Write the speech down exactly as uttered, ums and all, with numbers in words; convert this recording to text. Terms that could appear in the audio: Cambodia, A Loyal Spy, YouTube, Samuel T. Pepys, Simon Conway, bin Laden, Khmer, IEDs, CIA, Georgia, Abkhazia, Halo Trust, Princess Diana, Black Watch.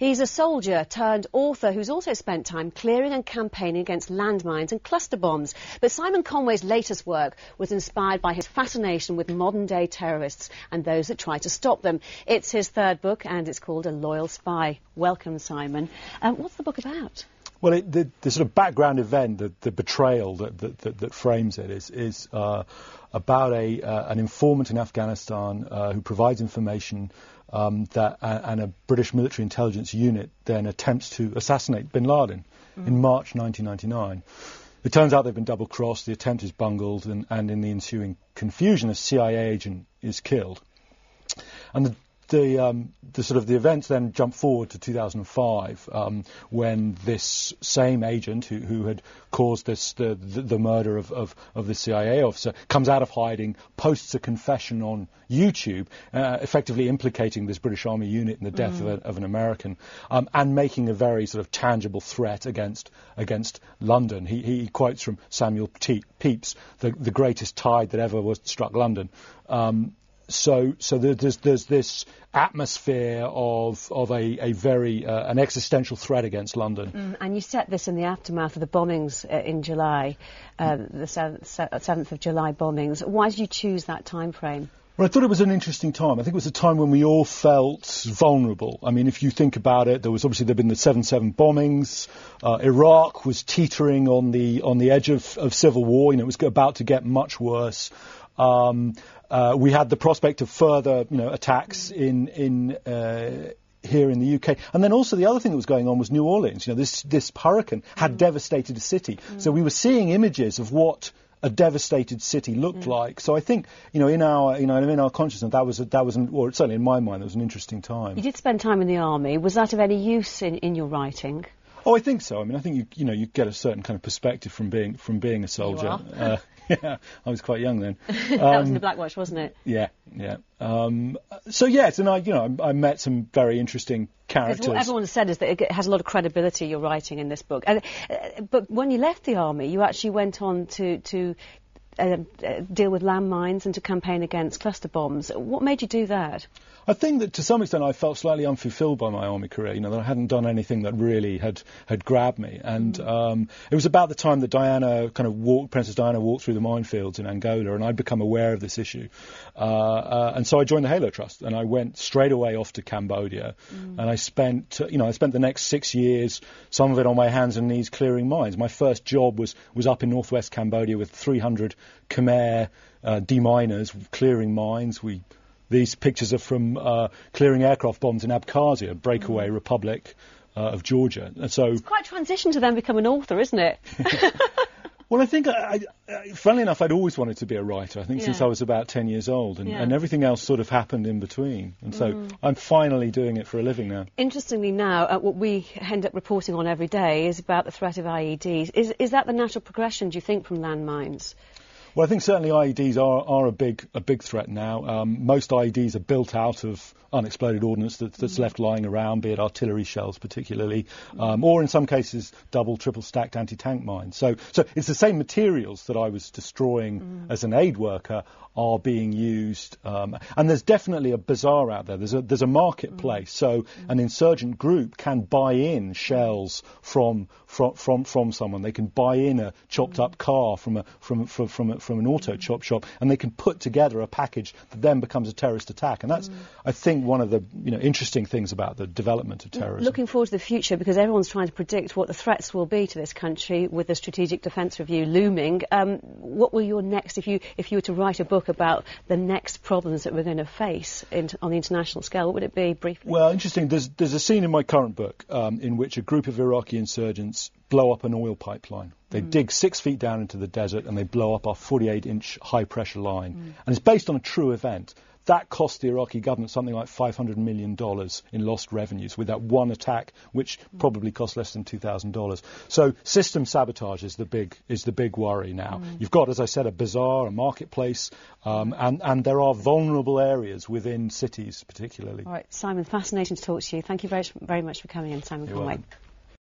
He's a soldier turned author who's also spent time clearing and campaigning against landmines and cluster bombs. But Simon Conway's latest work was inspired by his fascination with modern-day terrorists and those that try to stop them. It's his third book, and it's called A Loyal Spy. Welcome, Simon. Um, what's the book about? Well, it, the, the sort of background event, the, the betrayal that, that, that, that frames it, is, is uh, about a, uh, an informant in Afghanistan uh, who provides information um, that, uh, and a British military intelligence unit then attempts to assassinate bin Laden mm. in March nineteen ninety-nine. It turns out they've been double-crossed, the attempt is bungled, and, and in the ensuing confusion, a C I A agent is killed. And the The, um, the sort of the events then jump forward to two thousand five, um, when this same agent who, who had caused this the, the, the murder of, of, of the C I A officer comes out of hiding, posts a confession on YouTube, uh, effectively implicating this British Army unit in the death mm. of, a, of an American, um, and making a very sort of tangible threat against against London. He, he quotes from Samuel T. Pepys, the, the greatest tide that ever was struck London. Um, So, so there's, there's this atmosphere of, of a, a very, uh, an existential threat against London. Mm, and you set this in the aftermath of the bombings uh, in July, uh, the seventh of July bombings. Why did you choose that time frame? Well, I thought it was an interesting time. I think it was a time when we all felt vulnerable. I mean, if you think about it, there was obviously there'd been the seven seven bombings. Uh, Iraq was teetering on the on the edge of, of civil war. You know, it was about to get much worse. Um, uh, we had the prospect of further, you know, attacks in in uh, here in the U K, and then also the other thing that was going on was New Orleans. You know, this this hurricane had mm. devastated a city, mm. so we were seeing images of what a devastated city looked mm. like. So I think, you know, in our you know in our consciousness, that was a, that was an, or certainly in my mind, that was an interesting time. You did spend time in the army. Was that of any use in in your writing? Oh, I think so. I mean, I think you you know you get a certain kind of perspective from being from being a soldier. Uh, yeah, I was quite young then. Um, that was in the Black Watch, wasn't it? Yeah, yeah. Um, so yes, and I you know I, I met some very interesting characters. What everyone said is that it has a lot of credibility. You're writing in this book, and uh, but when you left the army, you actually went on to to uh, uh, deal with landmines and to campaign against cluster bombs. What made you do that? I think that to some extent I felt slightly unfulfilled by my army career, you know, that I hadn't done anything that really had, had grabbed me. And um, it was about the time that Diana kind of walked, Princess Diana walked through the minefields in Angola, and I'd become aware of this issue. Uh, uh, and so I joined the Halo Trust, and I went straight away off to Cambodia. Mm. And I spent, you know, I spent the next six years, some of it on my hands and knees, clearing mines. My first job was, was up in northwest Cambodia with three hundred Khmer uh, deminers clearing mines. We... These pictures are from uh, clearing aircraft bombs in Abkhazia, breakaway mm. Republic uh, of Georgia. And so it's quite a transition to then become an author, isn't it? Well, I think, I, I, funnily enough, I'd always wanted to be a writer, I think, yeah. since I was about ten years old, and, yeah. and everything else sort of happened in between. And so mm. I'm finally doing it for a living now. Interestingly now, uh, what we end up reporting on every day is about the threat of I E Ds. Is, is that the natural progression, do you think, from landmines? Well, I think certainly I E Ds are, are a big a big threat now. Um, most I E Ds are built out of unexploded ordnance that, that's mm-hmm. left lying around, be it artillery shells particularly, um, or in some cases double, triple-stacked anti-tank mines. So, so it's the same materials that I was destroying mm-hmm. as an aid worker are being used. Um, and there's definitely a bazaar out there. There's a, there's a marketplace. Mm-hmm. So mm-hmm. an insurgent group can buy in shells from from from, from someone. They can buy in a chopped-up mm-hmm. car from a from from from a, from an auto chop shop, and they can put together a package that then becomes a terrorist attack. And that's, mm. I think, one of the you know interesting things about the development of terrorism. Looking forward to the future, because everyone's trying to predict what the threats will be to this country with the Strategic Defence Review looming. Um, what will your next, if you if you were to write a book about the next problems that we're going to face in, on the international scale, what would it be briefly? Well, interesting. There's, there's a scene in my current book um, in which a group of Iraqi insurgents blow up an oil pipeline. They mm. dig six feet down into the desert and they blow up our forty-eight inch high-pressure line. Mm. And it's based on a true event. That cost the Iraqi government something like five hundred million dollars in lost revenues with that one attack, which mm. probably cost less than two thousand dollars. So system sabotage is the big is the big worry now. Mm. You've got, as I said, a bazaar, a marketplace, um, and, and there are vulnerable areas within cities particularly. All right, Simon, fascinating to talk to you. Thank you very, very much for coming in, Simon Conway.